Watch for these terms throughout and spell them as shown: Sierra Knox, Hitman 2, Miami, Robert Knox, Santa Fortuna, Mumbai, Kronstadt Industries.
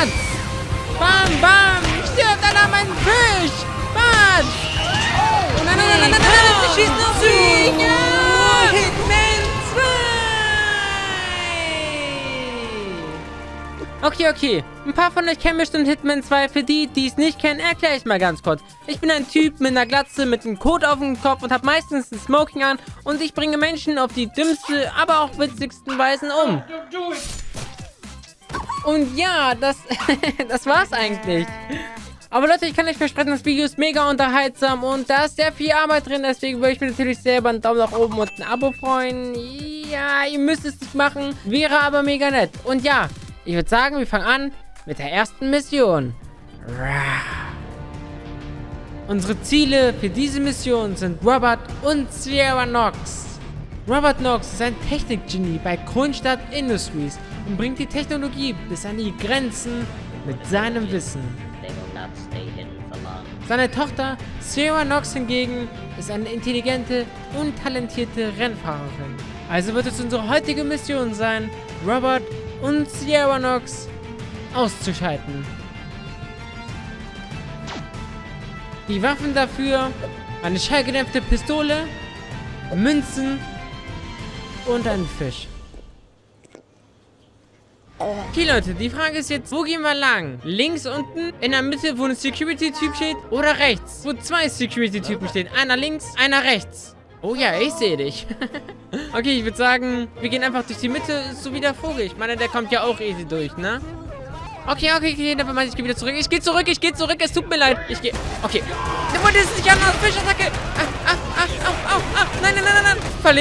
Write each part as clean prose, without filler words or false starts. Was? Bam, bam! Stirbt einer an meinen Fisch! Was? Oh, nein, nein, nein, nein, nein! Schießt noch Sieger! Hitman 2! Okay. Ein paar von euch kennen bestimmt Hitman 2. Für die, die es nicht kennen, erkläre ich mal ganz kurz. Ich bin ein Typ mit einer Glatze, mit einem Kot auf dem Kopf und habe meistens ein Smoking an. Und ich bringe Menschen auf die dümmste, aber auch witzigsten Weisen um. Und ja, das war's eigentlich. Aber Leute, ich kann euch versprechen, das Video ist mega unterhaltsam und da ist sehr viel Arbeit drin. Deswegen würde ich mir natürlich selber einen Daumen nach oben und ein Abo freuen. Ja, ihr müsst es nicht machen. Wäre aber mega nett. Und ja, ich würde sagen, wir fangen an mit der ersten Mission. Unsere Ziele für diese Mission sind Robert und Sierra Knox. Robert Knox ist ein Technikgenie bei Kronstadt Industries und bringt die Technologie bis an die Grenzen mit seinem Wissen. Seine Tochter Sierra Knox hingegen ist eine intelligente und talentierte Rennfahrerin. Also wird es unsere heutige Mission sein, Robert und Sierra Knox auszuschalten. Die Waffen dafür: eine schallgedämpfte Pistole, Münzen und ein Fisch. Okay Leute, die Frage ist jetzt, wo gehen wir lang? Links unten, in der Mitte, wo ein Security-Typ steht, oder rechts, wo zwei Security-Typen stehen. Einer links, einer rechts. Oh ja, ich sehe dich. Okay, ich würde sagen, wir gehen einfach durch die Mitte, so wie der Vogel. Ich meine, der kommt ja auch easy durch, ne? Okay, dann meine ich, gehe wieder zurück. Ich gehe zurück, es tut mir leid. Ich gehe, okay. Der Mund ist nicht anders, Fischattacke. Ach, nein.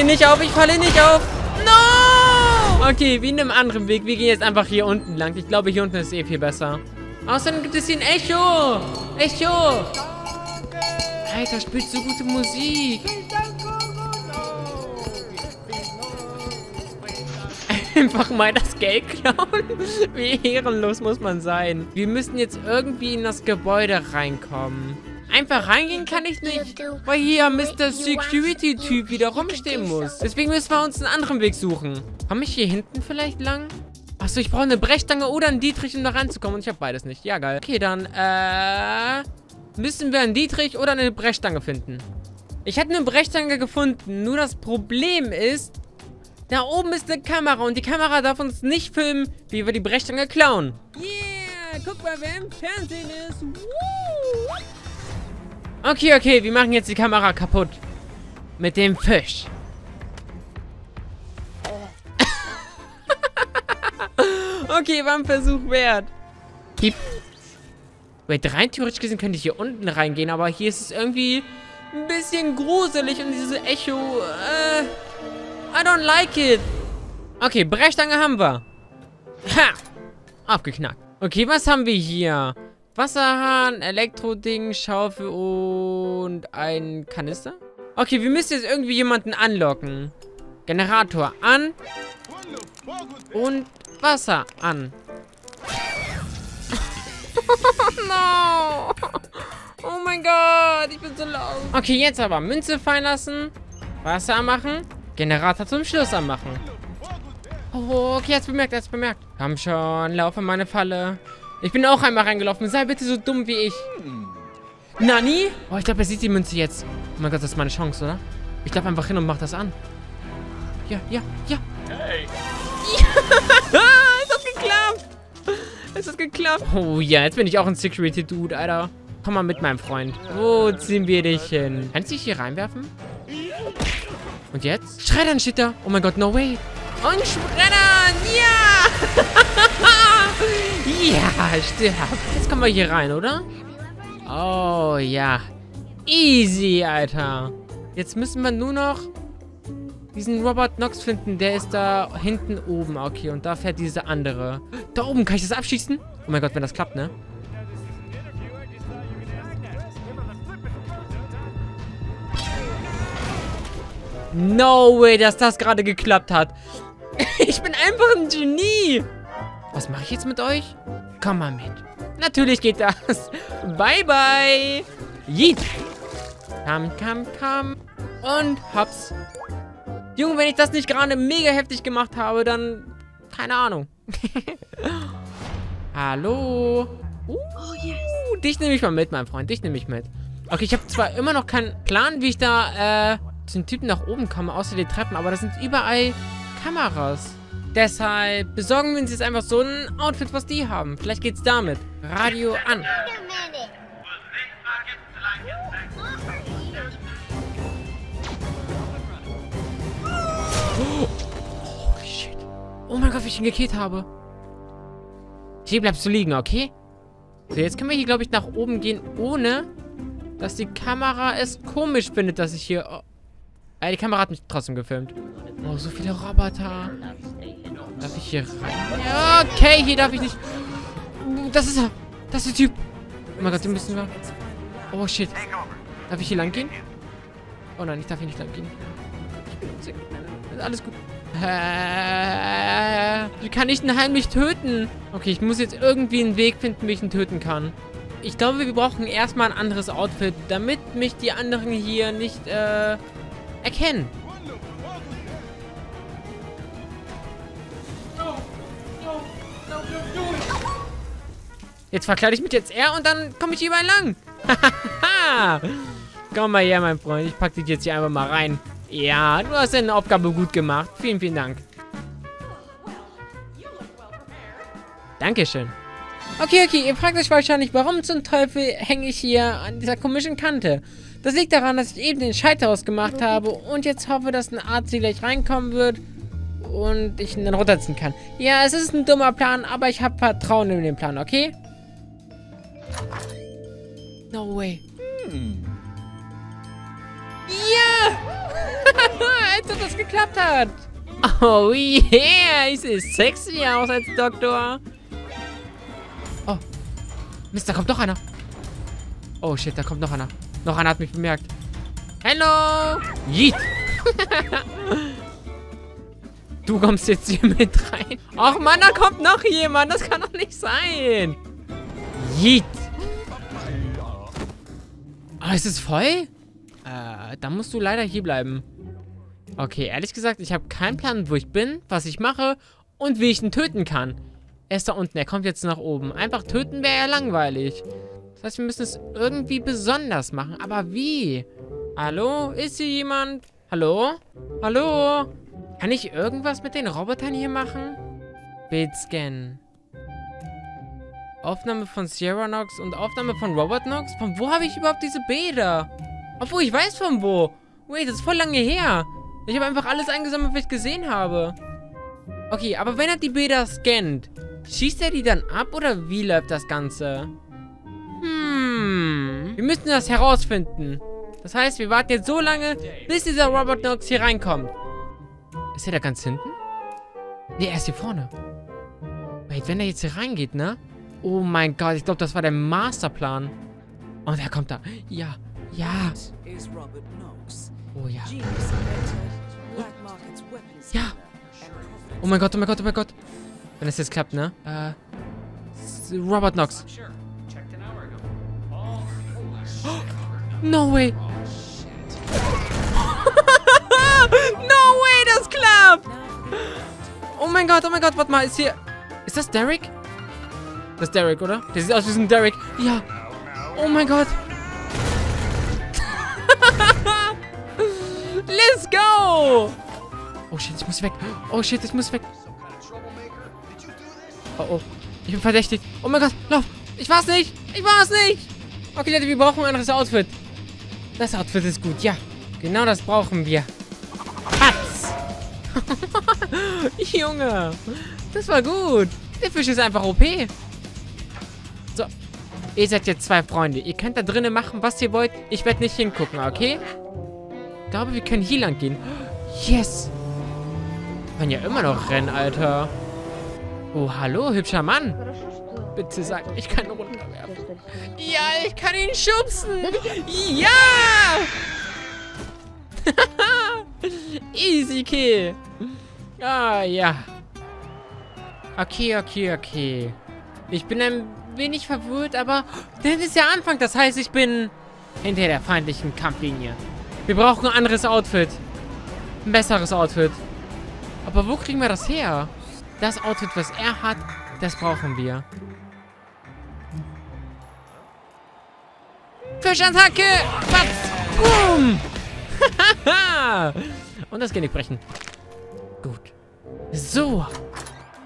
Ich falle nicht auf. No! Okay, wie in einem anderen Weg. Wir gehen jetzt einfach hier unten lang. Ich glaube, hier unten ist eh viel besser. Außerdem gibt es hier ein Echo. Alter, spielst du gute Musik. Einfach mal das Geld klauen. Wie ehrenlos muss man sein. Wir müssen jetzt irgendwie in das Gebäude reinkommen. Einfach reingehen kann ich nicht, weil hier Mr. Security-Typ wieder rumstehen muss. Deswegen müssen wir uns einen anderen Weg suchen. Komme ich hier hinten vielleicht lang? Achso, ich brauche eine Brechstange oder einen Dietrich, um da ranzukommen. Und ich habe beides nicht. Ja, geil. Okay, dann, müssen wir einen Dietrich oder eine Brechstange finden. Ich hätte eine Brechstange gefunden. Nur das Problem ist, da oben ist eine Kamera. Und die Kamera darf uns nicht filmen, wie wir die Brechstange klauen. Yeah, guck mal, wer im Fernsehen ist. Woo! Okay, wir machen jetzt die Kamera kaputt. Mit dem Fisch. Okay, war ein Versuch wert. Wait, rein theoretisch gesehen könnte ich hier unten reingehen, aber hier ist es irgendwie ein bisschen gruselig und dieses Echo. I don't like it. Okay, Brechstange haben wir. Ha! Aufgeknackt. Okay, was haben wir hier? Wasserhahn, Elektroding, Schaufel und ein Kanister. Okay, wir müssen jetzt irgendwie jemanden anlocken. Generator an und Wasser an. No! Oh mein Gott, ich bin so laut. Okay, jetzt aber Münze fallen lassen, Wasser anmachen, Generator zum Schluss anmachen. Oh, okay, jetzt bemerkt. Komm schon, lauf in meine Falle. Ich bin auch einmal reingelaufen. Sei bitte so dumm wie ich. Nani? Oh, ich glaube, er sieht die Münze jetzt. Oh mein Gott, das ist meine Chance, oder? Ich laufe einfach hin und mach das an. Ja. Hey. Ja. Es hat geklappt. Oh ja, jetzt bin ich auch ein Security-Dude, Alter. Komm mal mit, mein Freund. Wo ziehen wir dich hin? Kannst du dich hier reinwerfen? Und jetzt? Schreddern steht da. Oh mein Gott, no way. Und Schreddern. Ja. Ja, stirb. Jetzt kommen wir hier rein, oder? Oh, ja. Easy, Alter. Jetzt müssen wir nur noch diesen Robert Knox finden. Der ist da hinten oben. Okay, und da fährt diese andere. Da oben, kann ich das abschießen? Oh mein Gott, wenn das klappt, ne? No way, dass das gerade geklappt hat. Ich bin einfach ein Genie. Was mache ich jetzt mit euch? Komm mal mit. Natürlich geht das. Bye, bye. Yeet. Komm. Und hops. Junge, wenn ich das nicht gerade mega heftig gemacht habe, dann... keine Ahnung. Hallo. Dich nehme ich mal mit, mein Freund. Dich nehme ich mit. Okay, ich habe zwar immer noch keinen Plan, wie ich da zum Typen nach oben komme, außer die Treppen, aber da sind überall Kameras. Deshalb besorgen wir uns jetzt einfach so ein Outfit, was die haben. Vielleicht geht's damit. Radio an. Oh, oh shit. Oh mein Gott, wie ich ihn gekillt habe. Hier bleibst du liegen, okay? So, jetzt können wir hier, glaube ich, nach oben gehen, ohne dass die Kamera es komisch findet, dass ich hier... Oh. Die Kamera hat mich trotzdem gefilmt. Oh, so viele Roboter. Darf ich hier rein? Okay, hier darf ich nicht... Das ist er. Das ist der Typ. Oh mein Gott, den müssen wir... Oh, shit. Darf ich hier lang gehen? Oh nein, ich darf hier nicht lang gehen. Ich bin unsicher. Alles gut. Wie kann ich denn heimlich töten? Okay, ich muss jetzt irgendwie einen Weg finden, wie ich ihn töten kann. Ich glaube, wir brauchen erstmal ein anderes Outfit, damit mich die anderen hier nicht erkennen. Jetzt verkleide ich mich jetzt eher und dann komme ich hierbei lang. Komm mal her, mein Freund. Ich packe dich jetzt hier einfach mal rein. Ja, du hast deine Aufgabe gut gemacht. Vielen, vielen Dank. Dankeschön. Okay, ihr fragt euch wahrscheinlich, warum zum Teufel hänge ich hier an dieser komischen Kante? Das liegt daran, dass ich eben den Schalter ausgemacht habe und jetzt hoffe, dass ein Arzt hier gleich reinkommen wird und ich ihn dann runterziehen kann. Ja, es ist ein dummer Plan, aber ich habe Vertrauen in den Plan, okay? No way. Ja! Als ob das geklappt hat! Oh yeah! Ich sehe sexy aus als Doktor! Oh! Mist, da kommt noch einer! Oh shit, da kommt noch einer! Noch einer hat mich bemerkt! Hello! Yeet! Du kommst jetzt hier mit rein! Och Mann, da kommt noch jemand! Das kann doch nicht sein! Yeet! Oh, ist es voll? Da musst du leider hier bleiben. Okay, ehrlich gesagt, ich habe keinen Plan, wo ich bin, was ich mache und wie ich ihn töten kann. Er ist da unten, er kommt jetzt nach oben. Einfach töten wäre ja langweilig. Das heißt, wir müssen es irgendwie besonders machen. Aber wie? Hallo? Ist hier jemand? Hallo? Hallo? Kann ich irgendwas mit den Robotern hier machen? Bild scannen. Aufnahme von Sierra Knox und Aufnahme von Robert Knox? Von wo habe ich überhaupt diese Bilder? Obwohl, ich weiß von wo. Wait, das ist voll lange her. Ich habe einfach alles eingesammelt, was ich gesehen habe. Okay, aber wenn er die Bilder scannt, schießt er die dann ab oder wie läuft das Ganze? Wir müssen das herausfinden. Das heißt, wir warten jetzt so lange, bis dieser Robert Knox hier reinkommt. Ist er da ganz hinten? Nee, er ist hier vorne. Wait, wenn er jetzt hier reingeht, ne? Oh mein Gott, ich glaube, das war der Masterplan. Und er kommt da. Ja. Ja. Oh ja. Ja. Oh mein Gott, oh mein Gott, oh mein Gott. Wenn es jetzt klappt, ne? Robert Knox. Oh, no way. No way, das klappt. Oh mein Gott, warte mal, ist hier... Ist das Derek? Das ist Derek, oder? Der sieht aus wie ein Derek. Ja. Oh mein Gott. Let's go! Oh shit, ich muss weg. Oh shit, ich muss weg. Oh oh. Ich bin verdächtig. Oh mein Gott, lauf! Ich war's nicht! Ich war's nicht! Okay, Leute, wir brauchen ein anderes Outfit. Das Outfit ist gut, ja. Genau das brauchen wir. Patz! Junge! Das war gut. Der Fisch ist einfach OP. So. Ihr seid jetzt zwei Freunde. Ihr könnt da drinnen machen, was ihr wollt. Ich werde nicht hingucken, okay? Ich glaube, wir können hier lang gehen. Yes! Wir können ja immer noch rennen, Alter. Oh, hallo, hübscher Mann. Bitte sag, ich kann runterwerfen. Ja, ich kann ihn schubsen. Ja! Easy kill. Ah, ja. Okay. Ich bin ein wenig verwirrt, aber... Das ist ja Anfang, das heißt, ich bin... hinter der feindlichen Kampflinie. Wir brauchen ein anderes Outfit. Ein besseres Outfit. Aber wo kriegen wir das her? Das Outfit, was er hat, das brauchen wir. Rückwärtsattacke! Boom! Und das Genick brechen. Gut. So.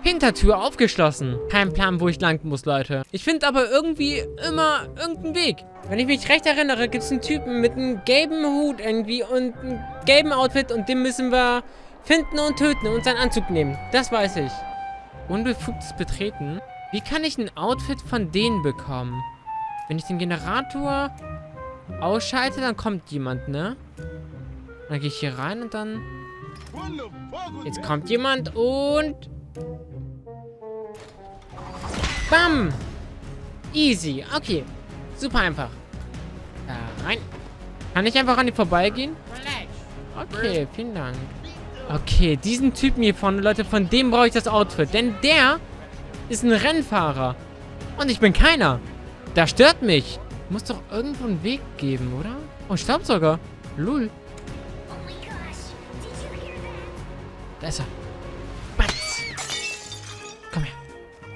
Hintertür aufgeschlossen. Kein Plan, wo ich lang muss, Leute. Ich finde aber irgendwie immer irgendeinen Weg. Wenn ich mich recht erinnere, gibt es einen Typen mit einem gelben Hut irgendwie und einem gelben Outfit und den müssen wir finden und töten und seinen Anzug nehmen. Das weiß ich. Unbefugtes Betreten. Wie kann ich ein Outfit von denen bekommen? Wenn ich den Generator ausschalte, dann kommt jemand, ne? Dann gehe ich hier rein und dann... Jetzt kommt jemand und... Bam! Easy. Okay. Super einfach. Da rein. Kann ich einfach an die vorbeigehen? Okay, vielen Dank. Okay, diesen Typen hier vorne, Leute, von dem brauche ich das Outfit. Denn der ist ein Rennfahrer. Und ich bin keiner. Das stört mich. Muss doch irgendwo einen Weg geben, oder? Oh, Staubsauger. Lul. Da ist er.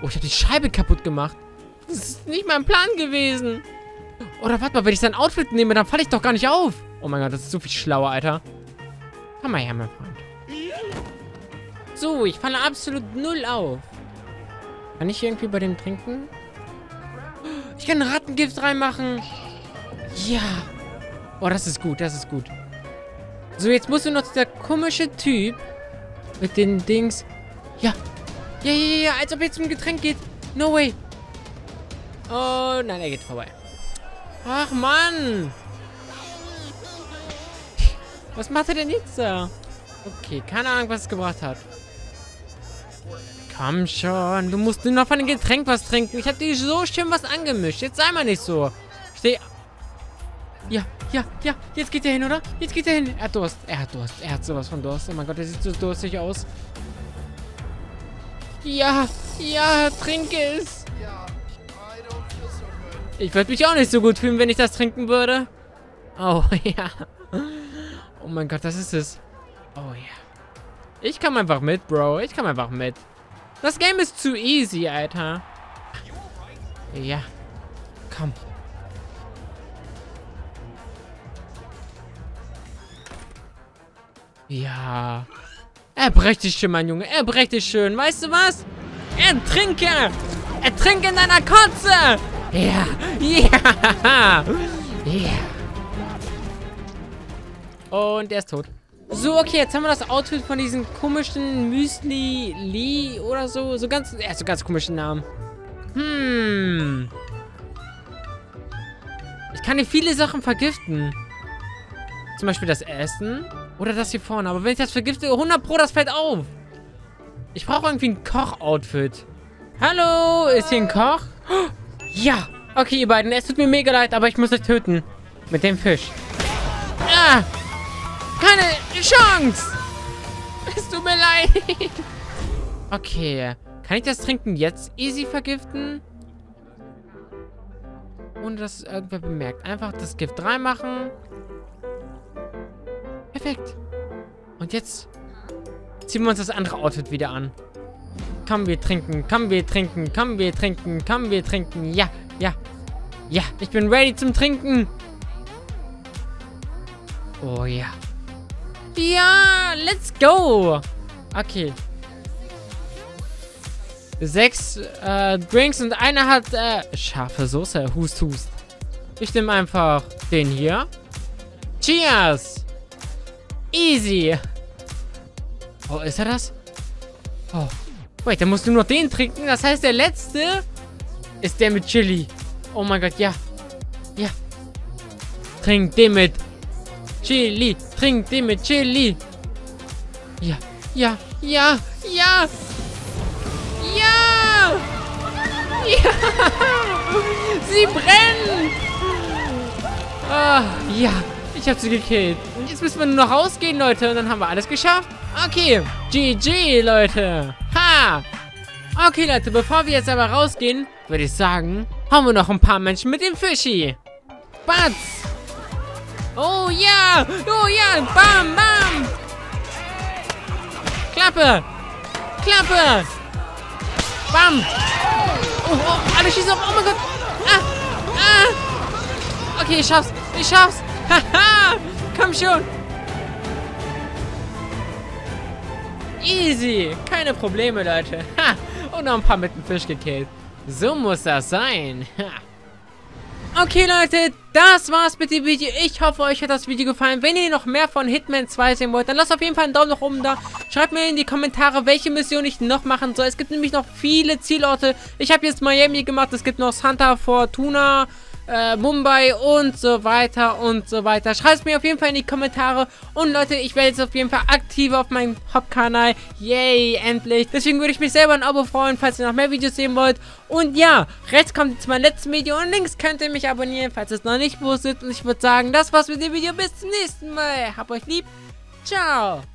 Oh, ich habe die Scheibe kaputt gemacht. Das ist nicht mein Plan gewesen. Oder warte mal, wenn ich sein Outfit nehme, dann falle ich doch gar nicht auf. Oh mein Gott, das ist so viel schlauer, Alter. Komm mal her, mein Freund. So, ich falle absolut null auf. Kann ich irgendwie bei dem trinken? Ich kann Rattengift reinmachen. Ja. Oh, das ist gut, das ist gut. So, jetzt muss nur noch dieser komische Typ mit den Dings... Ja. Ja, als ob er jetzt zum Getränk geht. No way. Oh, nein, er geht vorbei. Ach, Mann. Was macht er denn jetzt da? Okay, keine Ahnung, was es gebracht hat. Komm schon, du musst nur noch von dem Getränk was trinken. Ich habe dir so schön was angemischt. Jetzt sei mal nicht so. Steh. Ja. Jetzt geht er hin, oder? Jetzt geht er hin. Er hat Durst. Er hat sowas von Durst. Oh mein Gott, er sieht so durstig aus. Ja, trinke es. Ich würde mich auch nicht so gut fühlen, wenn ich das trinken würde. Oh, ja. Oh mein Gott, das ist es. Oh, ja. Ich komme einfach mit, Bro. Ich komme einfach mit. Das Game ist zu easy, Alter. Ja. Komm. Ja. Erbrech dich schön, mein Junge. Erbrech dich schön. Weißt du was? Ertrinke! Ertrinke in deiner Kotze! Ja. Und er ist tot. So, okay, jetzt haben wir das Outfit von diesem komischen Müsli Lee oder so. So ganz komischen Namen. Ich kann hier viele Sachen vergiften. Zum Beispiel das Essen. Oder das hier vorne. Aber wenn ich das vergifte, 100 Pro, das fällt auf. Ich brauche irgendwie ein Koch-Outfit. Hallo, ist hier ein Koch? Oh, ja. Okay, ihr beiden, es tut mir mega leid, aber ich muss euch töten. Mit dem Fisch. Ah, keine Chance. Es tut mir leid. Okay. Kann ich das Trinken jetzt easy vergiften? Ohne dass irgendwer bemerkt. Einfach das Gift reinmachen. Perfekt. Und jetzt ziehen wir uns das andere Outfit wieder an. Komm, wir trinken. Komm, wir trinken. Komm, wir trinken. Komm, wir trinken. Ja. Ich bin ready zum Trinken. Oh, ja. Ja, let's go. Okay. 6 Drinks und einer hat scharfe Soße. Hust, hust. Ich nehme einfach den hier. Cheers. Easy. Oh, ist er das? Oh. Wait, dann musst du nur den trinken. Das heißt, der letzte ist der mit Chili. Oh mein Gott, ja. Ja. Trink den mit Chili. Trink den mit Chili. Ja. Sie brennen. Oh, ja. Ich hab sie gekillt. Jetzt müssen wir nur noch rausgehen, Leute. Und dann haben wir alles geschafft. Okay. GG, Leute. Ha. Okay, Leute. Bevor wir jetzt aber rausgehen, würde ich sagen, haben wir noch ein paar Menschen mit dem Fischi. Batz. Oh, ja. Oh, ja. Bam, bam. Klappe. Klappe. Bam. Oh, oh. Alle schießen auf. Oh, mein Gott. Ah. Ah. Okay, ich schaff's. Ich schaff's. Haha. Komm schon. Easy. Keine Probleme, Leute. Ha. Und noch ein paar mit dem Fisch gekillt. So muss das sein. Ha. Okay, Leute. Das war's mit dem Video. Ich hoffe, euch hat das Video gefallen. Wenn ihr noch mehr von Hitman 2 sehen wollt, dann lasst auf jeden Fall einen Daumen nach oben da. Schreibt mir in die Kommentare, welche Mission ich noch machen soll. Es gibt nämlich noch viele Zielorte. Ich habe jetzt Miami gemacht. Es gibt noch Santa Fortuna, Mumbai und so weiter und so weiter. Schreibt es mir auf jeden Fall in die Kommentare. Und Leute, ich werde jetzt auf jeden Fall aktiv auf meinem Hauptkanal. Yay, endlich. Deswegen würde ich mich selber ein Abo freuen, falls ihr noch mehr Videos sehen wollt. Und ja, rechts kommt jetzt mein letztes Video und links könnt ihr mich abonnieren, falls ihr es noch nicht wusstet. Und ich würde sagen, das war's mit dem Video. Bis zum nächsten Mal. Habt euch lieb. Ciao.